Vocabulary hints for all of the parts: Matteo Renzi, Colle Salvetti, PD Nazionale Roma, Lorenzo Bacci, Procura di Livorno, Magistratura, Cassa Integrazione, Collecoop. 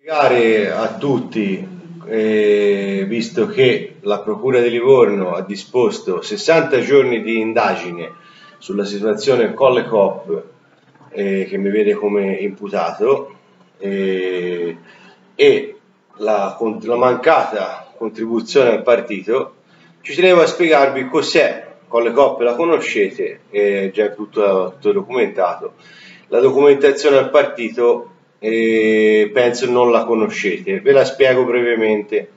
Spiegare a tutti, visto che la Procura di Livorno ha disposto 60 giorni di indagine sulla situazione Collecoop, che mi vede come imputato, e la mancata contribuzione al partito, ci tenevo a spiegarvi cos'è Collecoop. La conoscete, è già tutto documentato. La documentazione al partito penso non la conoscete, ve la spiego brevemente.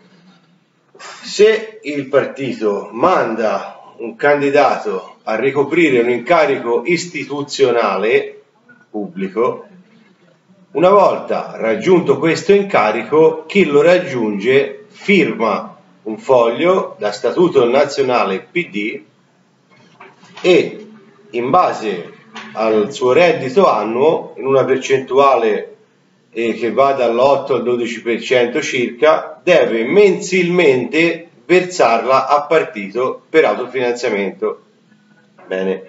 Se il partito manda un candidato a ricoprire un incarico istituzionale pubblico, una volta raggiunto questo incarico, chi lo raggiunge firma un foglio da statuto nazionale PD e, in base al suo reddito annuo, in una percentuale che va dall'8 al 12% circa, deve mensilmente versarla a partito per autofinanziamento. Bene,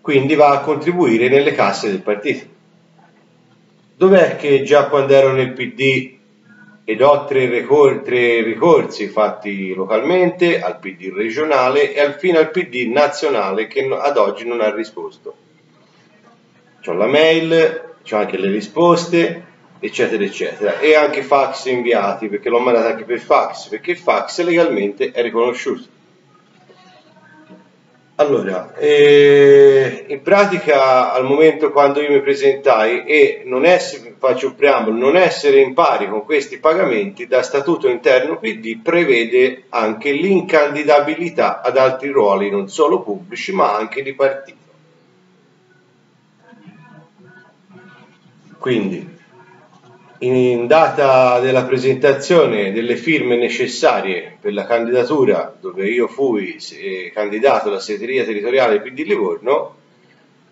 quindi va a contribuire nelle casse del partito. Dov'è che già quando ero nel PD ed ho tre ricorsi fatti localmente, al PD regionale e fino al PD nazionale, che ad oggi non ha risposto. C'ho la mail, c'ho anche le risposte, eccetera eccetera, e anche fax inviati, perché l'ho mandato anche per fax, perché il fax legalmente è riconosciuto. Allora, in pratica, al momento quando io mi presentai, e non essere, faccio un preambolo, non essere in pari con questi pagamenti, da statuto interno PD prevede anche l'incandidabilità ad altri ruoli, non solo pubblici ma anche di partito. Quindi, in data della presentazione delle firme necessarie per la candidatura, dove io fui candidato alla segreteria territoriale PD Livorno,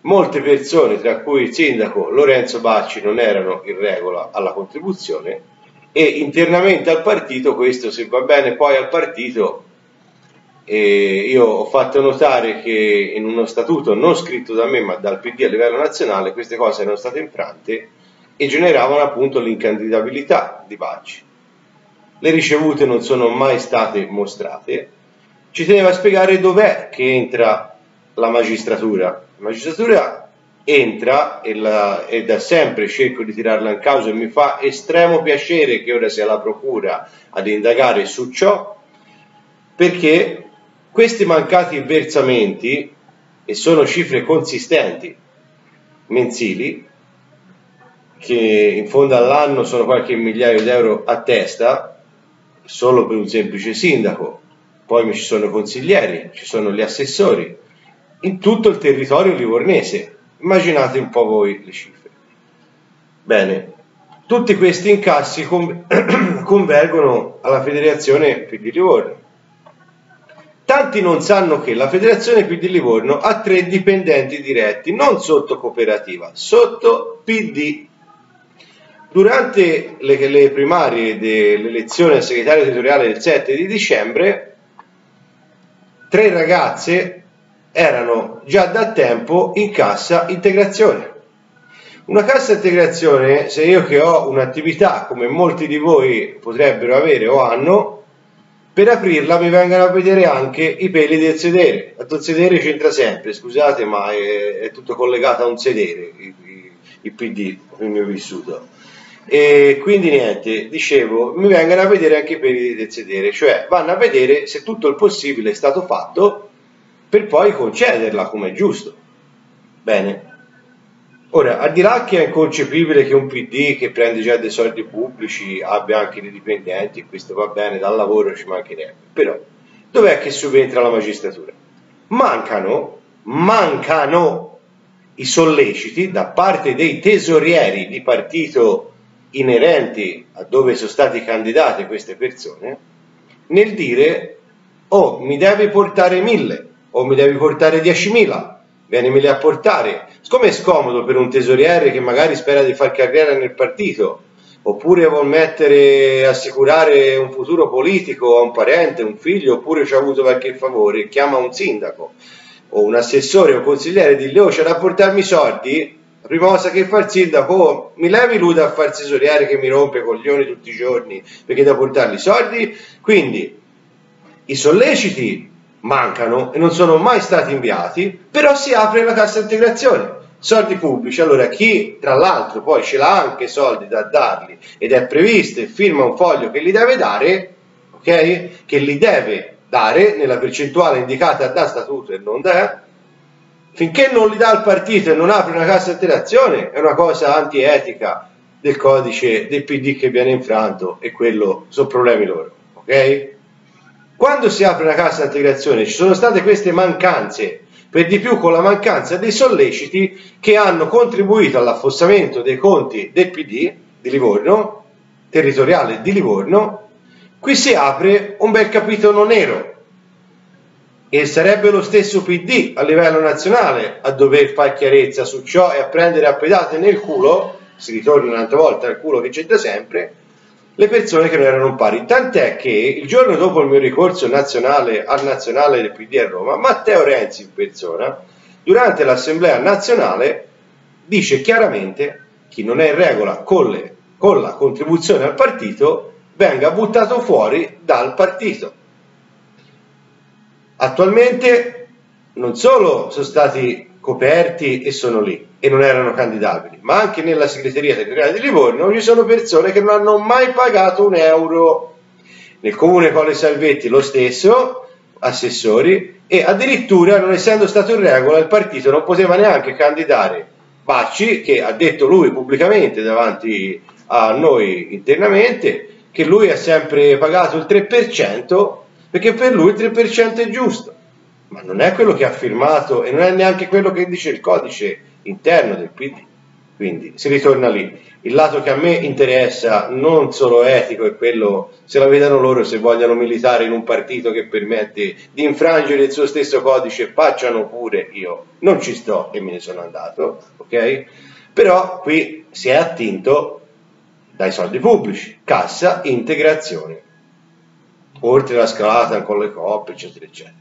molte persone, tra cui il sindaco Lorenzo Bacci, non erano in regola alla contribuzione, e internamente al partito, questo se va bene poi al partito, io ho fatto notare che in uno statuto non scritto da me ma dal PD a livello nazionale queste cose erano state infrante e generavano appunto l'incandidabilità di Bacci. Le ricevute non sono mai state mostrate. Ci teneva a spiegare dov'è che entra la magistratura. La magistratura entra, e da sempre cerco di tirarla in causa, e mi fa estremo piacere che ora sia la procura ad indagare su ciò, perché questi mancati versamenti, e sono cifre consistenti mensili, che in fondo all'anno sono qualche migliaio di euro a testa, solo per un semplice sindaco, poi ci sono consiglieri, ci sono gli assessori, in tutto il territorio livornese. Immaginate un po' voi le cifre. Bene, tutti questi incassi convergono alla Federazione PD Livorno. Tanti non sanno che la Federazione PD Livorno ha 3 dipendenti diretti, non sotto cooperativa, sotto PD. Durante le primarie dell'elezione al segretario territoriale del 7 di dicembre, 3 ragazze erano già da tempo in cassa integrazione. Una cassa integrazione, se io che ho un'attività come molti di voi potrebbero avere o hanno, per aprirla mi vengono a vedere anche i peli del sedere. Il sedere c'entra sempre, scusate, ma è tutto collegato a un sedere, il PD, il mio vissuto. E quindi niente, dicevo, mi vengono a vedere anche i peli del sedere, cioè vanno a vedere se tutto il possibile è stato fatto per poi concederla come è giusto. Bene, ora, al di là che è inconcepibile che un PD che prende già dei soldi pubblici abbia anche dei dipendenti, questo va bene, dal lavoro ci mancherebbe, però dov'è che subentra la magistratura? Mancano i solleciti da parte dei tesorieri di partito inerenti a dove sono stati candidate queste persone, nel dire: oh, mi devi portare 1000, o mi devi portare 10.000, vienimeli a portare. Siccome è scomodo per un tesoriere che magari spera di far carriera nel partito, oppure vuol assicurare un futuro politico a un parente, un figlio, oppure ci ha avuto qualche favore, chiama un sindaco o un assessore o un consigliere e dice: oh, c'è da portarmi i soldi, Rimossa che fa il sindaco, oh, mi levi lui da far sesoriare che mi rompe i coglioni tutti i giorni perché devo portargli i soldi. Quindi i solleciti mancano e non sono mai stati inviati, però si apre la cassa integrazione, soldi pubblici. Allora chi tra l'altro poi ce l'ha anche soldi da dargli ed è previsto e firma un foglio che li deve dare, ok? Che li deve dare nella percentuale indicata da statuto e non da... Finché non li dà il partito e non apre una cassa integrazione, è una cosa antietica del codice del PD che viene infranto, e quello sono problemi loro, ok? Quando si apre una cassa integrazione ci sono state queste mancanze, per di più con la mancanza dei solleciti che hanno contribuito all'affossamento dei conti del PD di Livorno, territoriale di Livorno. Qui si apre un bel capitolo nero. E sarebbe lo stesso PD a livello nazionale a dover fare chiarezza su ciò e a prendere a pedate nel culo, si ritorna un'altra volta al culo che c'entra sempre, le persone che non erano pari. Tant'è che il giorno dopo il mio ricorso nazionale al nazionale del PD a Roma, Matteo Renzi in persona, durante l'assemblea nazionale, dice chiaramente: chi non è in regola con la contribuzione al partito venga buttato fuori dal partito. Attualmente non solo sono stati coperti e sono lì e non erano candidabili, ma anche nella segreteria territoriale di Livorno ci sono persone che non hanno mai pagato un euro. Nel comune Colle Salvetti lo stesso, assessori, e addirittura non essendo stato in regola il partito non poteva neanche candidare Bacci, che ha detto lui pubblicamente davanti a noi internamente che lui ha sempre pagato il 3%, perché per lui il 3% è giusto, ma non è quello che ha firmato e non è neanche quello che dice il codice interno del PD. Quindi si ritorna lì. Il lato che a me interessa, non solo etico, è quello se la vedano loro, se vogliono militare in un partito che permette di infrangere il suo stesso codice, facciano pure, io non ci sto e me ne sono andato, ok? Però qui si è attinto dai soldi pubblici, cassa integrazione, oltre la scalata con le Collecoop, eccetera, eccetera.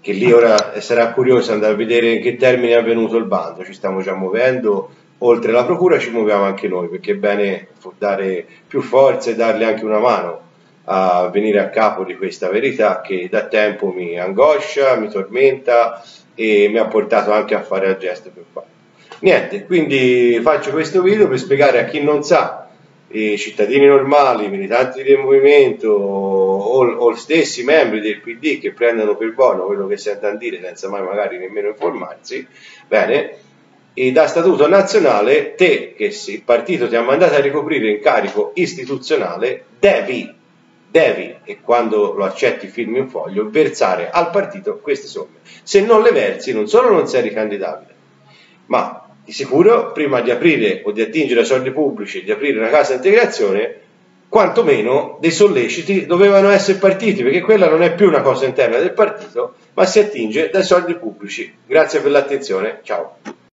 Che lì ora sarà curioso andare a vedere in che termini è avvenuto il bando, ci stiamo già muovendo, oltre la procura ci muoviamo anche noi, perché è bene dare più forza e darle anche una mano a venire a capo di questa verità che da tempo mi angoscia, mi tormenta e mi ha portato anche a fare il gesto più fatto. Niente, quindi faccio questo video per spiegare a chi non sa, i cittadini normali, militanti del movimento o stessi membri del PD che prendono per buono quello che sentono dire senza mai magari nemmeno informarsi bene, e da statuto nazionale te che il partito ti ha mandato a ricoprire incarico istituzionale devi, e quando lo accetti firmi un foglio, versare al partito queste somme. Se non le versi non solo non sei ricandidabile, ma di sicuro, prima di aprire o di attingere a soldi pubblici, di aprire una cassa integrazione, quantomeno dei solleciti dovevano essere partiti, perché quella non è più una cosa interna del partito, ma si attinge dai soldi pubblici. Grazie per l'attenzione, ciao.